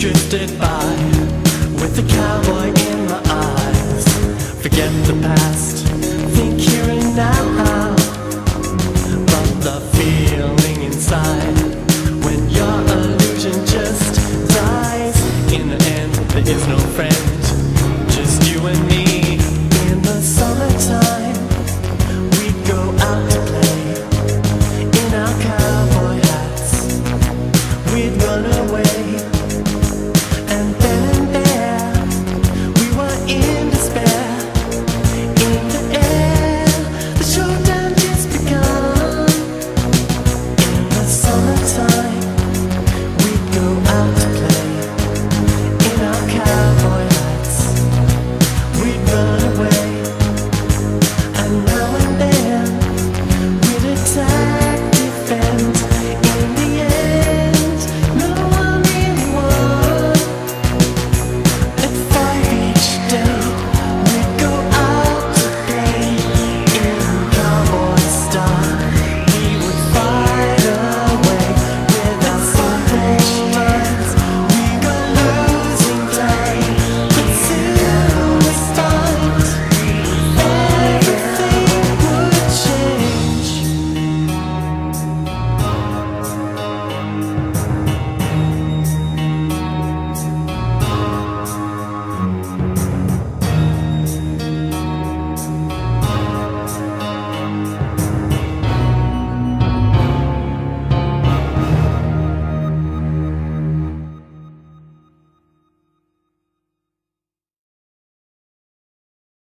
Drifted by with the cowboy in my eyes. Forget the past, think here and now.